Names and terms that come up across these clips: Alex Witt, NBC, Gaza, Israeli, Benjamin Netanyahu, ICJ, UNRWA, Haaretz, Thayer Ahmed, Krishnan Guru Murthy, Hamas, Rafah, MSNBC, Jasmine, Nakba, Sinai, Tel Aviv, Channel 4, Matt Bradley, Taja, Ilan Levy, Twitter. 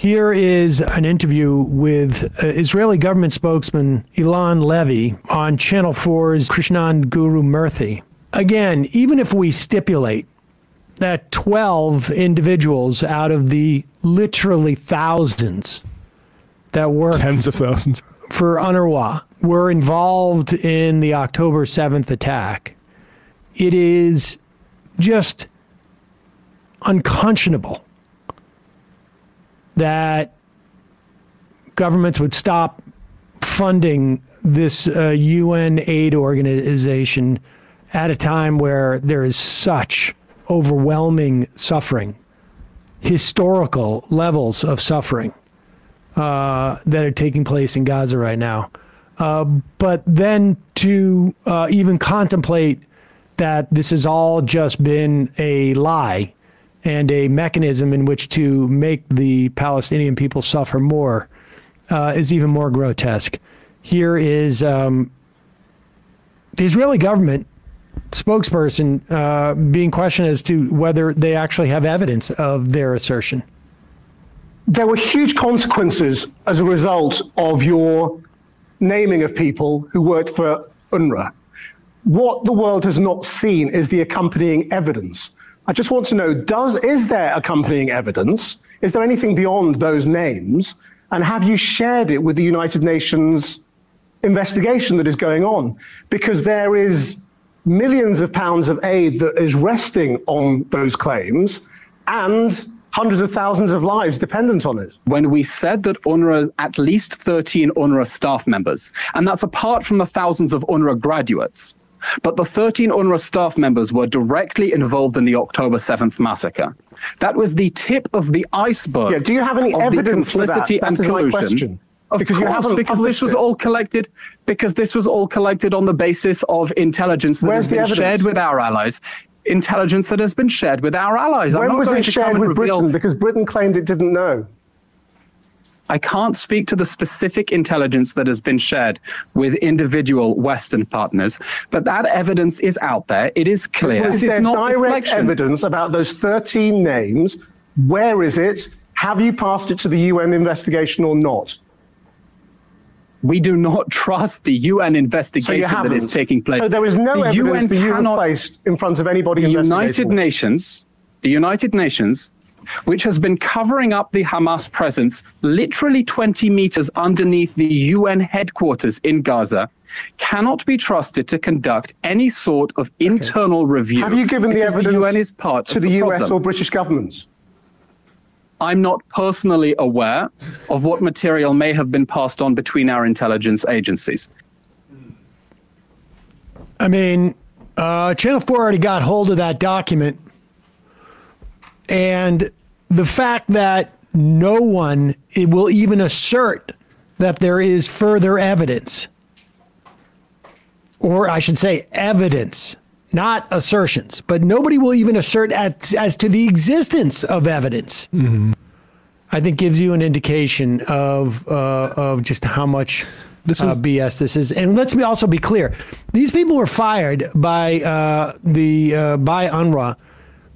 Here is an interview with Israeli government spokesman Ilan Levy on Channel 4's Krishnan Guru Murthy. Again, even if we stipulate that 12 individuals out of the literally thousands that work, tens of thousands, for UNRWA were involved in the October 7th attack, it is just unconscionable that governments would stop funding this UN aid organization at a time where there is such overwhelming suffering, historical levels of suffering that are taking place in Gaza right now. But then to even contemplate that this has all just been a lie and a mechanism in which to make the Palestinian people suffer more is even more grotesque. Here is the Israeli government spokesperson being questioned as to whether they actually have evidence of their assertion. There were huge consequences as a result of your naming of people who worked for UNRWA. What the world has not seen is the accompanying evidence. I just want to know, is there accompanying evidence? Is there anything beyond those names? And have you shared it with the United Nations investigation that is going on? Because there is millions of pounds of aid that is resting on those claims and hundreds of thousands of lives dependent on it. When we said that UNRWA, at least 13 UNRWA staff members, and that's apart from the thousands of UNRWA graduates, but the 13 UNRWA staff members were directly involved in the October 7th massacre. That was the tip of the iceberg. Yeah, do you have any evidence for that? That's my question. Because this was all collected on the basis of intelligence that has been shared with our allies. Intelligence that has been shared with our allies. When was it shared with Britain? Because Britain claimed it didn't know. I can't speak to the specific intelligence that has been shared with individual Western partners, but that evidence is out there. It is clear. Is there direct evidence about those 13 names? Where is it? Have you passed it to the UN investigation or not? We do not trust the UN investigation that is taking place. So there is no evidence the UN placed in front of anybody. The United Nations, which has been covering up the Hamas presence literally 20 meters underneath the UN headquarters in Gaza, cannot be trusted to conduct any sort of internal review. Have you given the evidence to the US or British governments? I'm not personally aware of what material may have been passed on between our intelligence agencies. I mean, Channel 4 already got hold of that document. And the fact that no one will even assert that there is further evidence, or I should say evidence, not assertions, but nobody will even assert as to the existence of evidence, I think gives you an indication of just how much BS this is. And let's also be clear. These people were fired by UNRWA,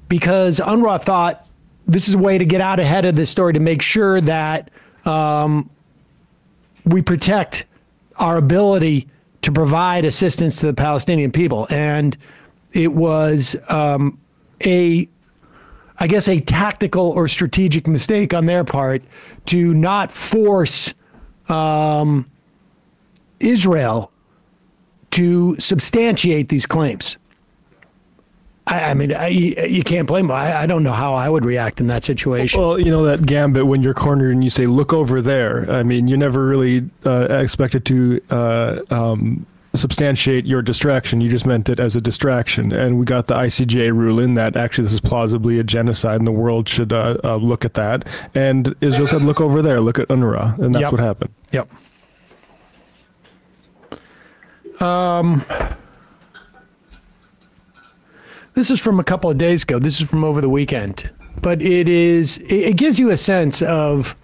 because UNRWA thought this is a way to get out ahead of this story, to make sure that we protect our ability to provide assistance to the Palestinian people. And it was I guess, a tactical or strategic mistake on their part to not force Israel to substantiate these claims. I mean, you can't blame them. I don't know how I would react in that situation. Well, you know, that gambit when you're cornered and you say, look over there. I mean, you're never really expected to substantiate your distraction. You just meant it as a distraction. And we got the ICJ ruling that actually this is plausibly a genocide and the world should look at that. And Israel said, look over there, look at UNRWA. And that's what happened. This is from a couple of days ago. This is from over the weekend, but it gives you a sense of.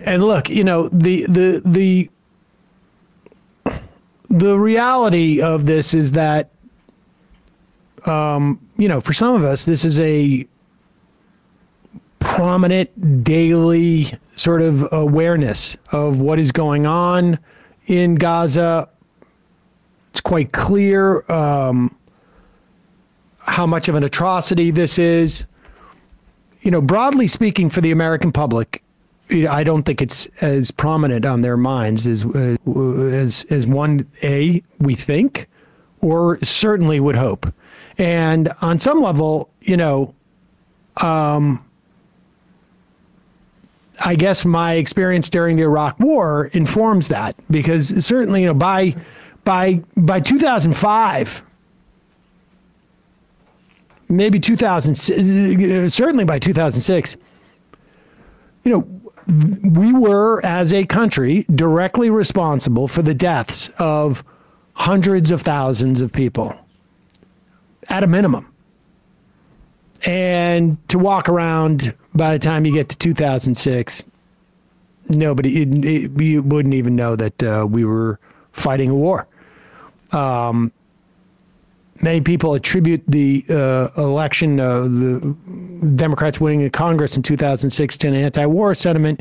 And look, you know, the reality of this is that, you know, for some of us, this is a prominent daily sort of awareness of what is going on in Gaza. It's quite clear how much of an atrocity this is. You know, broadly speaking, for the American public, I don't think it's as prominent on their minds as one, we think, or certainly would hope. And on some level, you know, I guess my experience during the Iraq War informs that, because certainly, you know, by 2005, maybe 2006, certainly by 2006, you know, we were, as a country, directly responsible for the deaths of hundreds of thousands of people, at a minimum. And to walk around by the time you get to 2006, nobody, you wouldn't even know that we were fighting a war. Many people attribute the election of the Democrats winning the Congress in 2006 to an anti-war sentiment.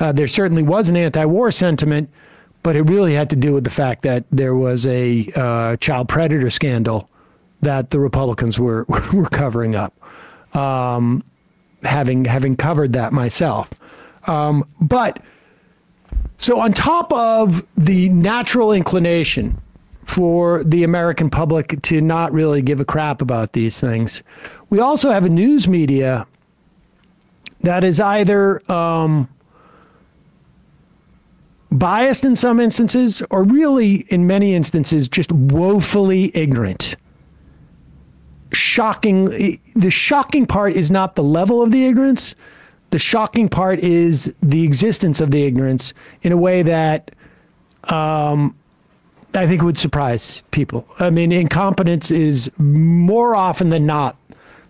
There certainly was an anti-war sentiment, but it really had to do with the fact that there was a child predator scandal that the Republicans were covering up. Having covered that myself, but so on top of the natural inclination for the American public to not really give a crap about these things, we also have a news media that is either biased in some instances, or really in many instances just woefully ignorant. Shocking. The shocking part is not the level of the ignorance. The shocking part is the existence of the ignorance in a way that I think would surprise people. I mean, incompetence is more often than not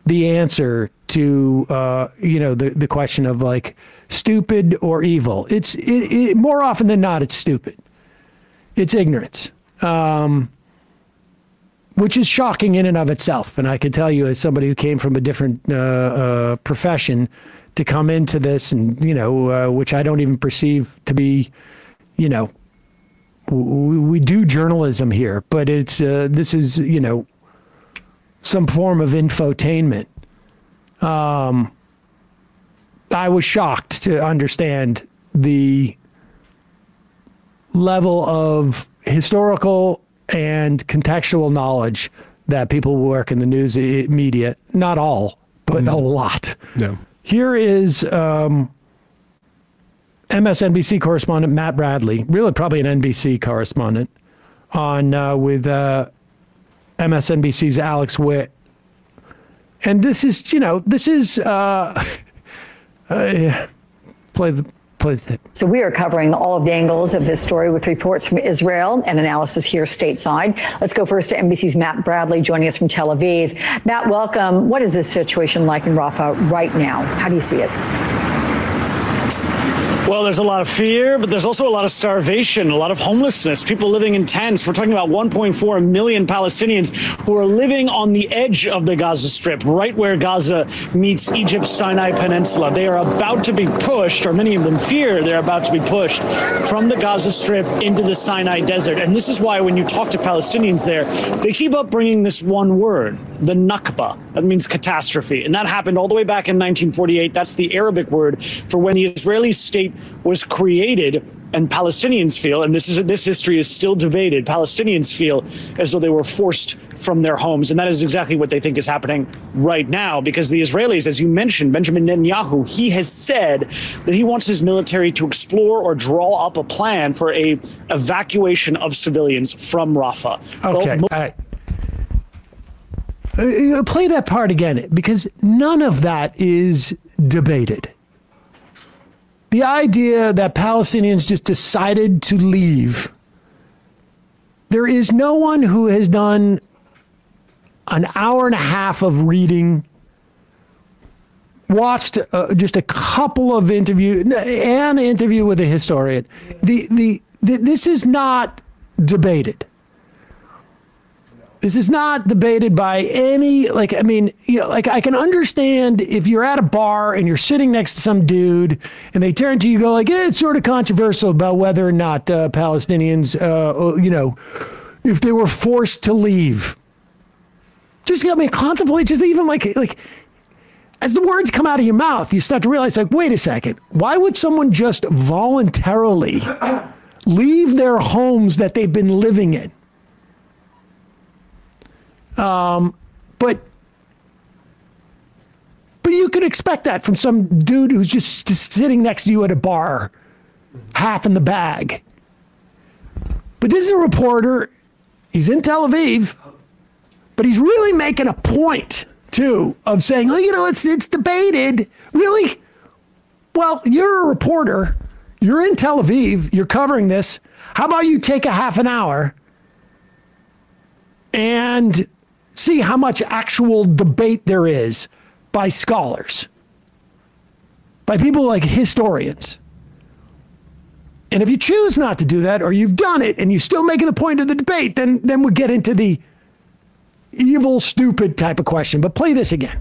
the answer to, you know, the question of, like, stupid or evil. It's more often than not, it's stupid. It's ignorance. Which is shocking in and of itself. And I can tell you, as somebody who came from a different profession, to come into this, and, you know, which I don't even perceive to be, you know, we do journalism here, but it's, this is, you know, some form of infotainment. I was shocked to understand the level of historical and contextual knowledge that people who work in the news media, not all, but a lot. Yeah. Here is MSNBC correspondent Matt Bradley, really probably an NBC correspondent, on with MSNBC's Alex Witt. And this is, you know, this is yeah. So we are covering all of the angles of this story with reports from Israel and analysis here stateside. Let's go first to NBC's Matt Bradley, joining us from Tel Aviv. Matt, welcome. What is this situation like in Rafah right now? How do you see it? Well, there's a lot of fear, but there's also a lot of starvation, a lot of homelessness, people living in tents. We're talking about 1.4 million Palestinians who are living on the edge of the Gaza Strip, right where Gaza meets Egypt's Sinai Peninsula. They are about to be pushed, or many of them fear they're about to be pushed, from the Gaza Strip into the Sinai Desert. And this is why when you talk to Palestinians there, they keep up bringing this one word, the Nakba. That means catastrophe. And that happened all the way back in 1948. That's the Arabic word for when the Israeli state was created, and Palestinians feel, and this history is still debated, Palestinians feel as though they were forced from their homes. And that is exactly what they think is happening right now, because the Israelis, as you mentioned, Benjamin Netanyahu, he has said that he wants his military to explore or draw up a plan for a evacuation of civilians from Rafah. Okay, all right. Play that part again, because none of that is debated. The idea that Palestinians just decided to leave. There is no one who has done an hour and a half of reading, watched just a couple of interviews, an interview with a historian. This is not debated. This is not debated by any, like, I mean, you know, like, I can understand if you're at a bar and you're sitting next to some dude and they turn to you, go like, it's sort of controversial about whether or not Palestinians, you know, if they were forced to leave. Just got me contemplate, just even like, as the words come out of your mouth, you start to realize, like, wait a second, why would someone just voluntarily leave their homes that they've been living in? But you could expect that from some dude who's just sitting next to you at a bar, half in the bag. But this is a reporter. He's in Tel Aviv, but he's really making a point too of saying, well, you know, it's debated. Really? Well, you're a reporter. You're in Tel Aviv. You're covering this. How about you take a half an hour and see how much actual debate there is by scholars, by people like historians. And if you choose not to do that, or you've done it and you're still making the point of the debate, then we get into the evil, stupid type of question. But play this again.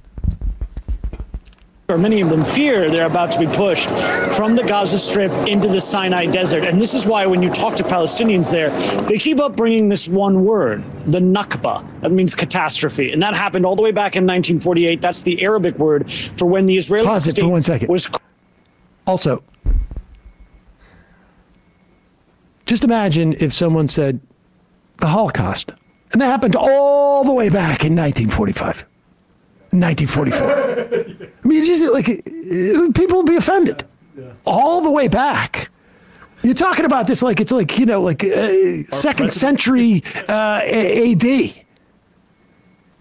Or many of them fear they're about to be pushed from the Gaza Strip into the Sinai Desert. And this is why when you talk to Palestinians there, they keep up bringing this one word, the Nakba. That means catastrophe. And that happened all the way back in 1948. That's the Arabic word for when the Israeli Pause state it for 1 second. Was... Also, just imagine if someone said the Holocaust. And that happened all the way back in 1945. 1944. I mean, just like people would be offended all the way back. You're talking about this like it's like, you know, like second century AD.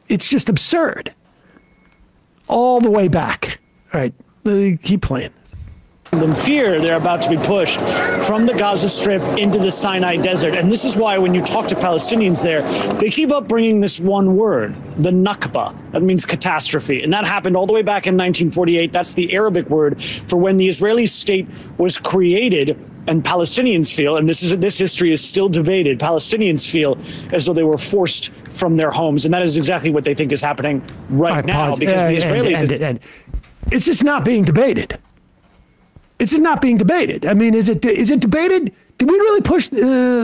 It's just absurd. All the way back. All right, keep playing. Them fear they're about to be pushed from the Gaza Strip into the Sinai Desert. And this is why when you talk to Palestinians there, they keep up bringing this one word, the Nakba. That means catastrophe. And that happened all the way back in 1948. That's the Arabic word for when the Israeli state was created. And Palestinians feel, and this history is still debated, Palestinians feel as though they were forced from their homes. And that is exactly what they think is happening right now, because the Israelis... It's just not being debated. It's just not being debated. I mean, is it debated? Did we really push the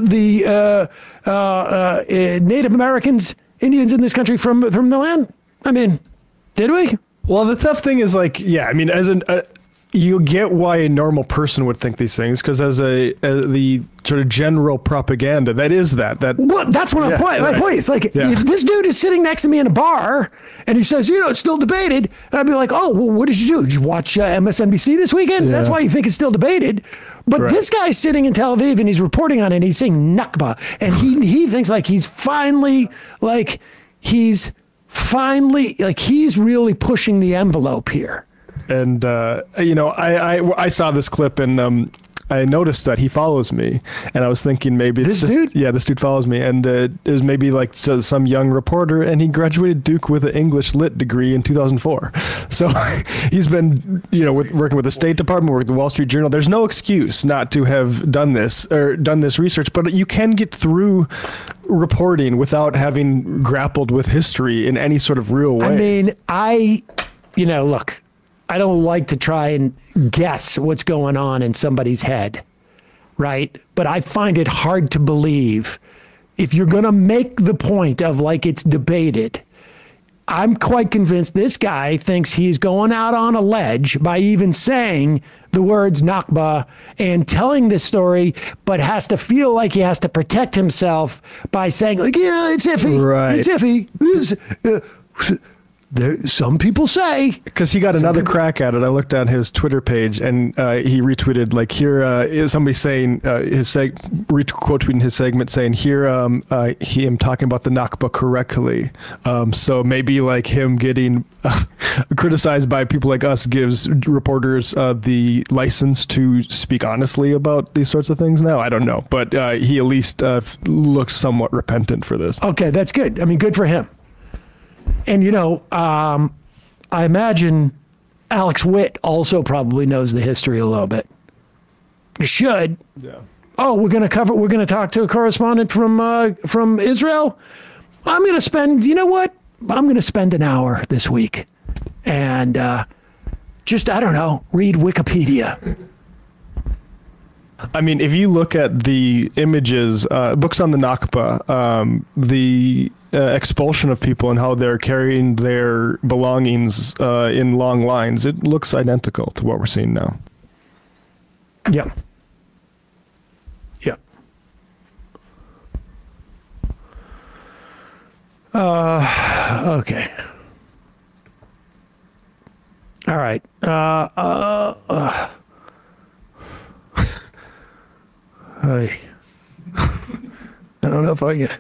Native Americans, Indians in this country from the land? I mean, did we? Well, the tough thing is like, yeah, I mean, you get why a normal person would think these things, because as the sort of general propaganda, that is that. Well, that's what I'm pointing. Right. My point is like, if this dude is sitting next to me in a bar and he says, you know, it's still debated, I'd be like, oh, well, what did you do? Did you watch MSNBC this weekend? Yeah. That's why you think it's still debated. But this guy's sitting in Tel Aviv and he's reporting on it. And he's saying Nakba, and he thinks like he's really pushing the envelope here. And, you know, I saw this clip and I noticed that he follows me, and I was thinking maybe it's this dude? Yeah, this dude follows me, and it was maybe like some young reporter, and he graduated Duke with an English Lit degree in 2004. So he's been, you know, working with the State Department, working with the Wall Street Journal. There's no excuse not to have done this or done this research, but you can get through reporting without having grappled with history in any sort of real way. I mean, you know, look. I don't like to try and guess what's going on in somebody's head, right? But I find it hard to believe if you're going to make the point of like it's debated. I'm quite convinced this guy thinks he's going out on a ledge by even saying the words Nakba and telling this story, but has to feel like he has to protect himself by saying like, yeah, it's iffy, it's iffy. Some people say, because he got another crack at it. I looked at his Twitter page, and he retweeted like, here is somebody saying quote tweeting his segment saying, here him talking about the Nakba correctly. So maybe like him getting criticized by people like us gives reporters the license to speak honestly about these sorts of things now. I don't know, but he at least looks somewhat repentant for this. Okay, that's good. I mean, good for him. And, you know, I imagine Alex Witt also probably knows the history a little bit. You should. Yeah. Oh, we're going to talk to a correspondent from Israel. I'm going to spend, you know what? I'm going to spend an hour this week and just, I don't know, read Wikipedia. I mean, if you look at the images, books on the Nakba, the expulsion of people and how they're carrying their belongings in long lines, it looks identical to what we're seeing now. Yeah. Yeah. Okay. All right. I don't know if I can.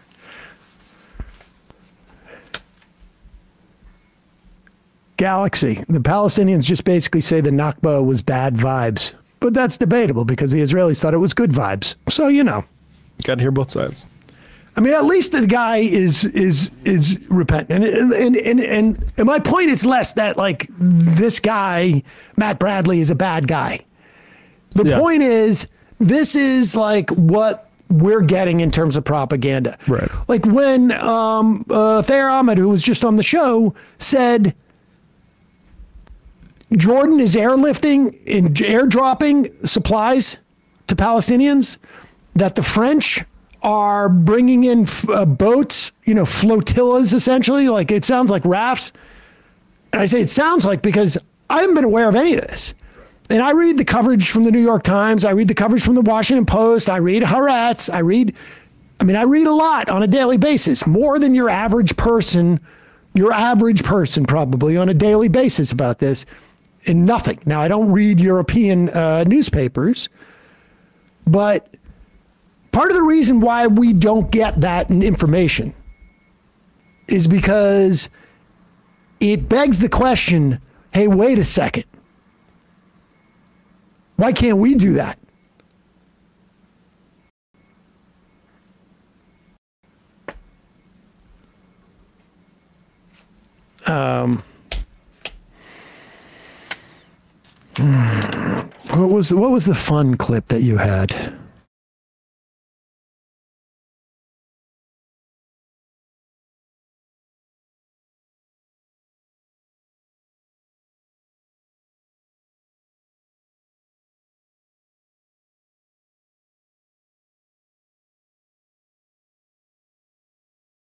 Galaxy. The Palestinians just basically say the Nakba was bad vibes. But that's debatable because the Israelis thought it was good vibes. So, you know. Got to hear both sides. I mean, at least the guy is repentant. And my point is less that, like, this guy, Matt Bradley, is a bad guy. The point is, this is like what we're getting in terms of propaganda. Right. Like when Thayer Ahmed, who was just on the show, said Jordan is airlifting and airdropping supplies to Palestinians, that the French are bringing in boats, you know, flotillas essentially. Like it sounds like rafts. And I say it sounds like because I haven't been aware of any of this. And I read the coverage from the New York Times. I read the coverage from the Washington Post. I read Haaretz. I read a lot on a daily basis, more than your average person probably on a daily basis about this, and nothing. Now, I don't read European newspapers, but part of the reason why we don't get that information is because it begs the question, hey, wait a second. Why can't we do that? What was the fun clip that you had?